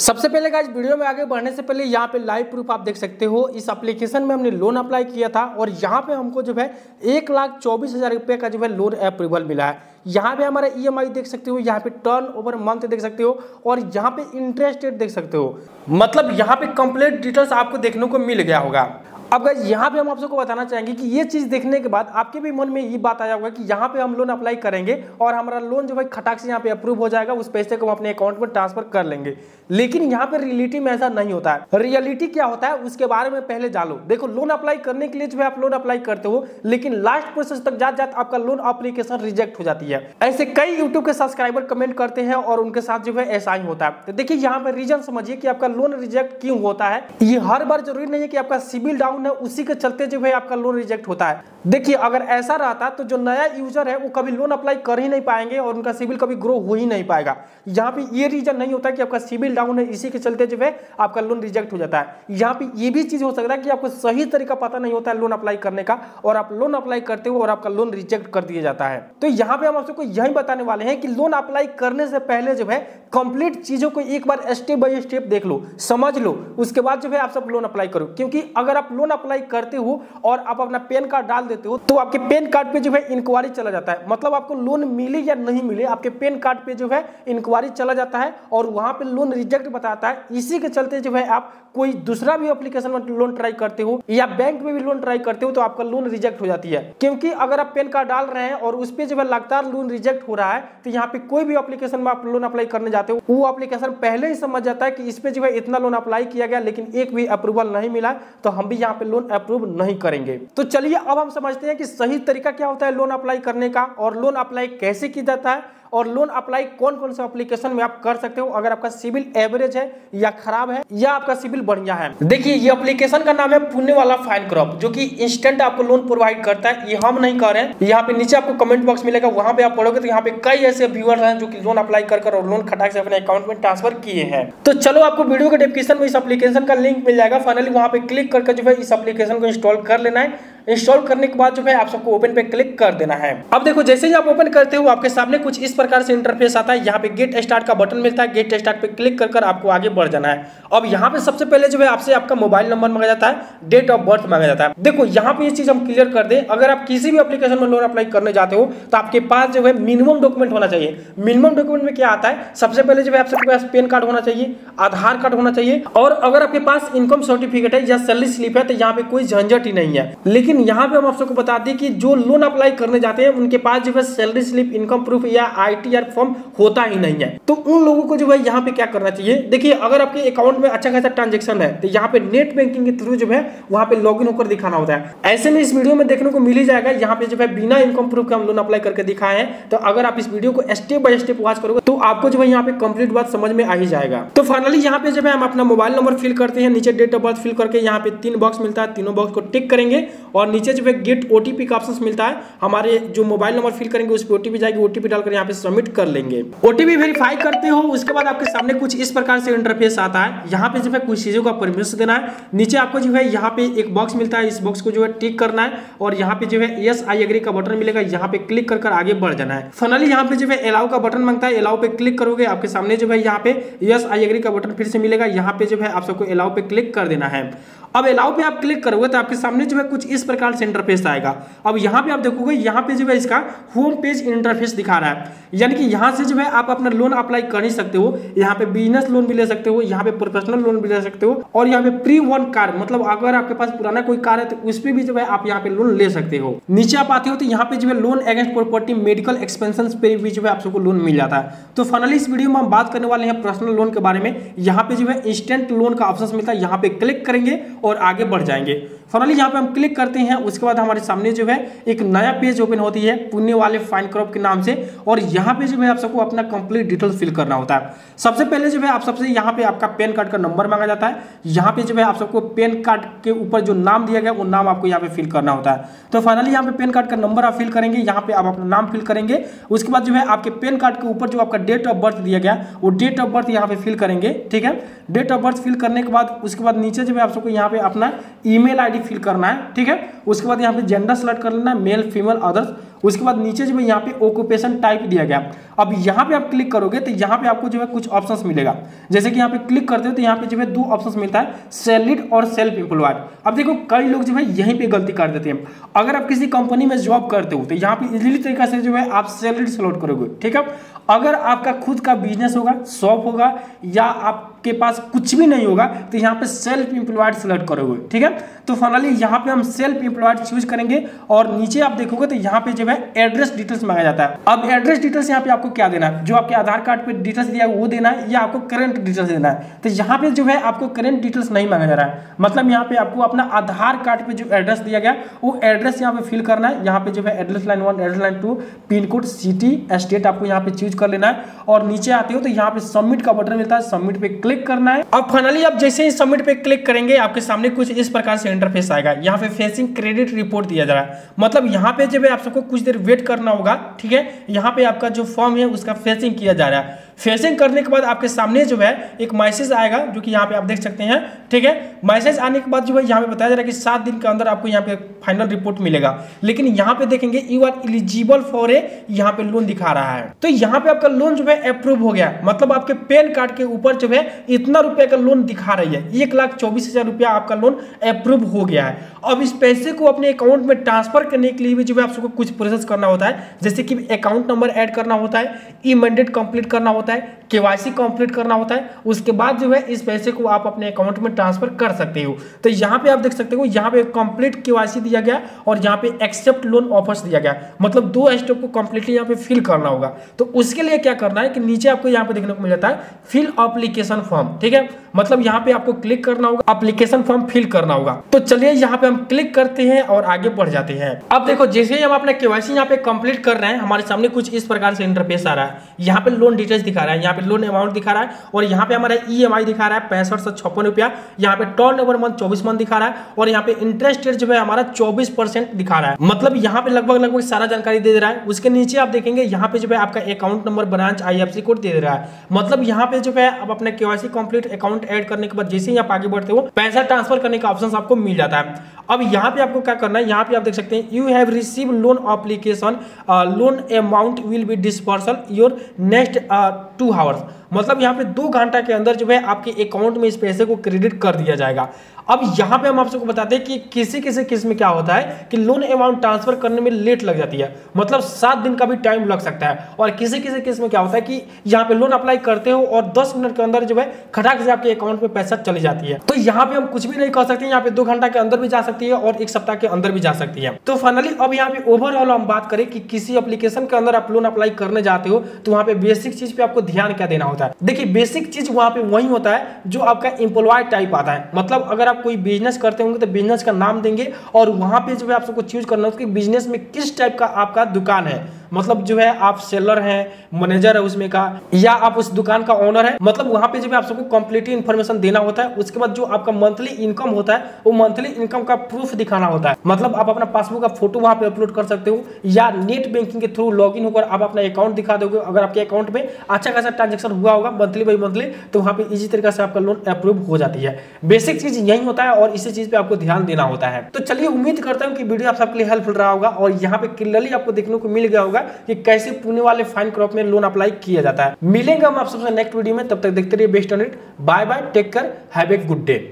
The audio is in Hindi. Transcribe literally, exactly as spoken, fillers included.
सबसे पहले गाइस वीडियो में आगे बढ़ने से पहले यहाँ पे लाइव प्रूफ आप देख सकते हो। इस एप्लीकेशन में हमने लोन अप्लाई किया था और यहाँ पे हमको जो है एक लाख चौबीस हजार रुपये का जो है लोन अप्रूवल मिला है। यहाँ पे हमारा ईएमआई देख सकते हो, यहाँ पे टर्न ओवर मंथ देख सकते हो और यहाँ पे इंटरेस्ट रेट देख सकते हो। मतलब यहाँ पे कंप्लीट डिटेल्स आपको देखने को मिल गया होगा। अब गाइस यहाँ पे हम आप सबको बताना चाहेंगे कि ये चीज़ देखने के बाद आपके भी मन में ये बात आया होगा कि यहाँ पे हम लोन अप्लाई करेंगे और हमारा लोन जो भाई खटाक से यहाँ पे अप्रूव हो जाएगा, उस पैसे को हम अपने अकाउंट में ट्रांसफर कर लेंगे। लेकिन यहाँ पे रियलिटी में ऐसा नहीं होता है। रियलिटी क्या होता है उसके बारे में पहले जानो। देखो, लोन अप्लाई करने के लिए जो है आप लोन अप्लाई करते हो, लेकिन लास्ट प्रोसेस तक जात जात आपका लोन अप्लीकेशन रिजेक्ट हो जाती है। ऐसे कई यूट्यूब के सब्सक्राइबर कमेंट करते हैं और उनके साथ जो है ऐसा ही होता है। तो देखिए यहाँ पर रीजन समझिए कि आपका लोन रिजेक्ट क्यों होता है। ये हर बार जरूरी नहीं है कि आपका सिबिल डाउन ना उसी के चलते जो है आपका लोन रिजेक्ट होता है। देखिए, अगर ऐसा रहता तो जो नया यूजर है वो कभी लोन अप्लाई कर ही नहीं पाएंगे और उनका सिबिल कभी ग्रो हो ही नहीं पाएगा। यहाँ पे ये रीजन नहीं होता कि आपका सिबिल डाउन है इसी के चलते जो है आपका लोन रिजेक्ट हो जाता है। यहाँ पे ये भी चीज हो सकता है कि आपको सही तरीका पता नहीं होता है लोन अप्लाई करने का और आप लोन अप्लाई करते हो और आपका लोन रिजेक्ट कर दिया जाता है। तो यहाँ पे हम आप सबको यही बताने वाले हैं कि लोन अप्लाई करने से पहले जो है कंप्लीट चीजों को एक बार स्टेप बाय स्टेप देख लो, समझ लो, उसके बाद जो है आप सब लोन अप्लाई करो। क्योंकि अगर आप लोन अप्लाई करते हो और आप अपना पैन कार्ड डाल देते हो तो आपके पैन कार्ड पे जो है इंक्वायरी चला जाता है। मतलब आपको लोन मिले या नहीं मिले आपके पैन कार्ड पे जो है इंक्वायरी चला जाता है और वहां पे लोन रिजेक्ट बताता है। इसी के चलते जो है आप कोई दूसरा भी एप्लीकेशन में लोन ट्राई करते हो या बैंक में भी लोन ट्राई करते हो तो आपका लोन रिजेक्ट हो जाती है। क्योंकि अगर आप पैन कार्ड डाल रहे हैं और उस पर जो है लगातार लोन रिजेक्ट हो रहा है तो यहाँ पे कोई भी एप्लीकेशन में आप लोन अप्लाई करने जाते हो वो एप्लीकेशन पहले ही समझ जाता है कि इस पे जो है इतना लोन अप्लाई किया गया लेकिन एक भी अप्रूवल नहीं मिला तो हम भी यहाँ पे लोन अप्रूव नहीं करेंगे। तो चलिए अब हम समझते हैं कि सही तरीका क्या होता है लोन अप्लाई करने का और लोन अप्लाई कैसे किया जाता है और लोन अप्लाई कौन कौन से एप्लीकेशन में आप कर सकते हो अगर आपका सिबिल एवरेज है या खराब है या आपका सिबिल बढ़िया है। देखिए, ये एप्लीकेशन का नाम है पुणे वाला फाइन क्रॉप, जो कि इंस्टेंट आपको लोन प्रोवाइड करता है। ये हम नहीं कर रहे हैं। यहाँ पे नीचे आपको कमेंट बॉक्स मिलेगा, वहां पे आप पढ़ोगे तो यहाँ पे कई ऐसे व्यूअर्स हैं जो कि लोन अप्लाई कर कर और लोन खटाक से अपने अकाउंट में ट्रांसफर किए हैं। तो चलो, आपको वीडियो के डिस्क्रिप्शन में इस एप्लीकेशन का लिंक मिल जाएगा। फाइनली वहाँ पे क्लिक करके जो है इस एप्लीकेशन को इंस्टॉल कर लेना है। इंस्टॉल करने के बाद जो है आप सबको ओपन पे क्लिक कर देना है। अब देखो, जैसे ही आप ओपन करते हो आपके सामने कुछ इस प्रकार से इंटरफेस आता है। यहाँ पे गेट स्टार्ट का बटन मिलता है, गेट स्टार्ट पे क्लिक कर कर आपको आगे बढ़ जाना है। अब यहाँ पे सबसे पहले जो है आपसे आपका मोबाइल नंबर मांगा जाता है, डेट ऑफ बर्थ मांगा जाता है। देखो, यहाँ पे ये चीज हम क्लियर कर दें, अगर आप किसी भी एप्लीकेशन में लोन अप्लाई करने जाते हो तो आपके पास जो है मिनिमम डॉक्यूमेंट होना चाहिए। मिनिमम डॉक्यूमेंट में क्या आता है, सबसे पहले जो है आपके पास पैन कार्ड होना चाहिए, आधार कार्ड होना चाहिए और अगर आपके पास इनकम सर्टिफिकेट है या सैलरी स्लिप है तो यहाँ पे कोई झंझट ही नहीं है। लेकिन यहाँ पे हम आप सबको बता दें कि जो लोन अप्लाई करने जाते हैं उनके पास जो है सैलरी स्लिप, इनकम प्रूफ या आईटीआर फॉर्म होता ही नहीं है। तो उन लोगों को जो है यहाँ पे क्या करना चाहिए, देखिए, अगर आपके अकाउंट में अच्छा खासा ट्रांजैक्शन है तो यहाँ पे नेट बैंकिंग के थ्रू जो है वहाँ पे लॉगिन होकर दिखाना होता है। ऐसे में इस वीडियो में देखने को मिल ही जाएगा, यहाँ पे जो है बिना इनकम प्रूफ के हम लोन अप्लाई करके दिखाए हैं। तो अगर आप इस वीडियो को स्टेप बाय स्टेप वॉच करोगे तो आपको जो है यहाँ पे कंप्लीट बात समझ में आ ही जाएगा। तो फाइनली यहाँ पे जो है हम अपना मोबाइल नंबर फिल करते हैं, नीचे डेट ऑफ बर्थ फिल करके यहाँ पे तीन बॉक्स मिलता है, तीनों बॉक्स को टिक करेंगे और नीचे जो है गेट ओटीपी का ऑप्शन मिलता है। हमारे जो मोबाइल नंबर फिल करेंगे उस पर ओटीपी जाएगी, ओटीपी डालकर यहाँ पे सबमिट कर लेंगे। ओटीपी वेरीफाई करते हो, उसके बाद आपके सामने कुछ इस प्रकार से इंटरफेस आता है। यहाँ पे जो है कुछ चीजों का परमिशन देना है। नीचे आपको जो है यहाँ पे एक बॉक्स मिलता है, इस बॉक्स को जो है टिक करना है और यहाँ पे जो है यस आई एग्री का बटन मिलेगा, यहाँ पे क्लिक कर कर आगे बढ़ जाना है। फाइनली यहाँ पे जो है एलाउ का बटन मांगता है, एलाउ पे क्लिक करोगे आपके सामने जो है यहाँ पे यस आई एग्री का बटन फिर से मिलेगा, यहाँ पे जो है आप सबको एलाउ पे क्लिक कर देना है। अब एलाउ पे आप क्लिक करोगे तो आपके सामने जो है कुछ इस प्रकार से इंटरफेस आएगा। अब यहाँ पे आप देखोगे यहाँ पे जो है इसका होम पेज इंटरफेस दिखा रहा है, यानी कि यहाँ से जो है आप अपना लोन अप्लाई कर ही सकते हो। यहाँ पे बिजनेस लोन भी ले सकते हो, यहाँ पे प्रोफेशनल लोन भी ले सकते हो और यहाँ पे प्री ओन कार, मतलब अगर आपके पास पुराना कोई कार है तो उस पर भी जो है आप यहाँ पे लोन ले सकते हो। नीचे आप आते हो तो यहाँ पे जो है loan against property, medical expenses पे भी जो है आप सबको लोन मिल जाता है। तो फाइनली इस वीडियो में हम बात करने वाले हैं पर्सनल लोन के बारे में। यहाँ पे जो है इंस्टेंट लोन का ऑप्शन मिलता है, यहाँ पे क्लिक करेंगे और आगे बढ़ जाएंगे। फाइनली यहाँ पे हम क्लिक करते हैं, उसके बाद हमारे सामने जो है एक नया पेज ओपन होती है पुणे वाले फाइन क्रॉप के नाम से और यहाँ पे जो है आप सबको अपना कंप्लीट डिटेल फिल करना होता है। सबसे पहले जो है आप सबसे यहाँ पे आपका पैन कार्ड का नंबर मांगा जाता है। यहाँ पे जो है आप सबको पैन कार्ड के ऊपर जो नाम दिया गया वो नाम आपको यहाँ पे फिल करना होता है। तो फाइनली यहाँ पे पैन कार्ड का नंबर आप फिल करेंगे, यहाँ पे आप अपना नाम फिल करेंगे, उसके बाद जो है आपके पैन कार्ड के ऊपर जो आपका डेट ऑफ बर्थ दिया गया वो डेट ऑफ बर्थ यहाँ पे फिल करेंगे। ठीक है, डेट ऑफ बर्थ फिल करने के बाद उसके बाद नीचे जो है आप सबको यहाँ पे अपना ईमेल आईडी फिल करना है, ठीक है। उसके बाद यहाँ पे जेंडर सेलेक्ट कर लेना है, मेल फीमेल अदर्स। उसके बाद नीचे जो है यहाँ पे ऑक्यूपेशन टाइप दिया गया। अब यहाँ पे आप क्लिक करोगे तो यहाँ पे आपको जो है कुछ ऑप्शंस मिलेगा। जैसे कि यहाँ पे क्लिक करते हो तो यहाँ पे जो है दो ऑप्शंस मिलता है, सैलरीड और सेल्फ एम्प्लॉयड। अब देखो कई लोग जो है यहीं पे गलती कर देते हैं। अगर आप किसी कंपनी में जॉब करते हो तो यहाँ पे इजीली तरीके से जो है आप सैलरीड सेलेक्ट करोगे, ठीक है। अगर आपका खुद का बिजनेस होगा, शॉप होगा, या आपके पास कुछ भी नहीं होगा तो यहाँ पे सेल्फ एम्प्लॉयड सेलेक्ट करोगे, ठीक है। तो फाइनली यहाँ पे हम सेल्फ एम्प्लॉयड चूज करेंगे और नीचे आप देखोगे तो यहाँ पे जो है एड्रेस डिटेल्स मांगा जाता है। अब एड्रेस डिटेल्स यहाँ पे आपको क्या देना है, जो आपके आधार कार्ड पे डिटेल्स दिया है वो देना है, या आपको करंट डिटेल्स देना है। तो यहाँ पे जो है आपको करंट डिटेल्स नहीं मांगा जा रहा है, मतलब यहाँ पे आपको अपना आधार कार्ड पे जो एड्रेस दिया गया वो एड्रेस यहाँ पे फिल करना है। यहाँ पे जो है address line one, address line two, pin code, city, state आपको यहाँ पे चूज कर लेना है। और नीचे आते हो तो यहाँ पे सबमिट का बटन मिलता है, सबमिट पे क्लिक करना है। अब फाइनली आप जैसे ही सबमिट पे क्लिक करेंगे आपके सामने कुछ इस प्रकार से इंटरफेस आएगा। यहाँ पे फेसिंग क्रेडिट रिपोर्ट दिया जा रहा है, मतलब यहाँ पे जो है आप सबको कुछ देर वेट करना होगा, ठीक है। यहाँ पे आपका जो फॉर्म है उसका फेसिंग किया जा रहा है। फेसिंग करने के बाद आपके सामने जो है एक मैसेज आएगा, जो कि यहाँ पे आप देख सकते हैं, ठीक है। मैसेज आने के बाद जो है यहाँ पे बताया जा रहा है कि सात दिन के अंदर आपको यहाँ पे फाइनल रिपोर्ट मिलेगा। लेकिन यहाँ पे देखेंगे you are eligible for a, यहाँ पे लोन दिखा रहा है। तो यहाँ पे आपका लोन जो है अप्रूव हो गया, मतलब आपके पैन कार्ड के ऊपर जो है इतना रुपये का लोन दिखा रही है, एक लाख चौबीस हजार रुपया आपका लोन अप्रूव हो गया है। अब इस पैसे को अपने अकाउंट में ट्रांसफर करने के लिए भी जो है आप सबको कुछ प्रोसेस करना होता है, जैसे कि अकाउंट नंबर ऐड करना होता है, ई मैंडेट कंप्लीट करना होता है, केवाईसी कंप्लीट करना होता है। उसके बाद जो है इस पैसे को आप अपने अकाउंट में ट्रांसफर कर सकते हो। तो यहाँ पे आप देख सकते हो यहाँ पे कंप्लीट केवाईसी दिया गया और यहाँ पे एक्सेप्ट लोन ऑफर्स दिया गया, मतलब दो स्टेप को कंप्लीटली यहाँ पे फिल करना होगा। तो उसके लिए क्या करना है कि नीचे आपको यहाँ पे देखने को मिल जाता है फिल एप्लीकेशन फॉर्म, ठीक है। मतलब यहाँ पे आपको क्लिक करना होगा, एप्लीकेशन फॉर्म फिल करना होगा। तो चलिए यहाँ पे हम क्लिक करते हैं और आगे बढ़ जाते हैं। अब देखो जैसे ही हम अपना केवाईसी यहाँ पे कंप्लीट कर रहे हैं हमारे सामने कुछ इस प्रकार से इंटरफेस आ रहा है। यहाँ पे लोन डिटेल्स दिखा रहा है, यहाँ पे लोन अमाउंट दिखा रहा है, और यहाँ पे हमारा ईएमआई दिखा रहा है पैंसठ सौ छप्पन रुपया। यहाँ पे टर्नओवर मंथ चौबीस मंथ दिखा रहा है और यहाँ पे इंटरेस्ट रेट जो है हमारा चौबीस परसेंट दिखा रहा है, मतलब यहाँ पे लगभग लगभग सारा जानकारी दे रहा है। उसके नीचे आप देखेंगे यहाँ पे जो है आपका account number, branch, IFSC code दे रहा है, मतलब यहाँ पे जो है आप अपने केवाईसी कंप्लीट अकाउंट एड करने के बाद जैसे ही आप आगे बढ़ते हो पैसा ट्रांसफर करने का ऑप्शन आपको मिल जाता है। अब यहाँ पे आपको क्या करना है, यहाँ पे आप देख सकते हैं you have receive loan application, loan amount will be disbursal your next two hours, मतलब यहाँ पे दो घंटा के अंदर जो है आपके अकाउंट में इस पैसे को क्रेडिट कर दिया जाएगा। अब यहाँ पे हम आप सबको बताते हैं कि किसी किसी केस में क्या होता है कि लोन अमाउंट ट्रांसफर करने में लेट लग जाती है, मतलब सात दिन का भी टाइम लग सकता है। और किसी किसी केस में क्या होता है कि यहाँ पे लोन अप्लाई करते हो और दस मिनट के अंदर जो है खटाक से आपके अकाउंट में पैसा चली जाती है। तो यहाँ पे हम कुछ भी नहीं कर सकते, यहाँ पे दो घंटा के अंदर भी जा सकती है और एक सप्ताह के अंदर भी जा सकती है। तो फाइनली अब यहाँ पे ओवरऑल हम बात करें कि किसी एप्लीकेशन के अंदर आप लोन अप्लाई करने जाते हो तो वहाँ पे बेसिक चीज पे आपको ध्यान क्या देना होता है। देखिए बेसिक चीज वहाँ पे वही होता है जो आपका एम्प्लॉय टाइप आता है, मतलब अगर आप कोई बिजनेस करते होंगे तो बिजनेस का नाम देंगे और वहाँ पे जो है आप सबको चूज करना होगा कि बिजनेस में किस टाइप का आपका दुकान है, मतलब जो है आप सेलर हैं, मैनेजर है उसमें का, या आप उस दुकान का ओनर है, मतलब वहाँ पे जो है आप सबको कंप्लीट इन्फॉर्मेशन देना होता है। उसके बाद जो आपका मंथली इनकम होता है वो मंथली इनकम का प्रूफ दिखाना होता है, मतलब आप अपना पासबुक का फोटो वहाँ पे अपलोड कर सकते हो या नेट बैंकिंग के थ्रू लॉग इन होकर आप अपना अकाउंट दिखा दोगे। अगर आपके अकाउंट में अच्छा खासा ट्रांजेक्शन हुआ होगा मंथली बाई मंथली तो वहाँ पे इजी तरीके से आपका लोन अप्रूव हो जाती है। बेसिक चीज यही होता है और इसी चीज पे आपको ध्यान देना होता है। तो चलिए उम्मीद करता हूँ कि वीडियो आप सबके लिए हेल्पफुल रहा होगा और यहाँ पे क्लियरली आपको देखने को मिल गया होगा कि कैसे पुणे वाले फाइन क्रॉप में लोन अप्लाई किया जाता है। मिलेंगे हम आप सबसे नेक्स्ट वीडियो में, तब तक देखते रहिए best on it. Bye bye, take care, have a good day.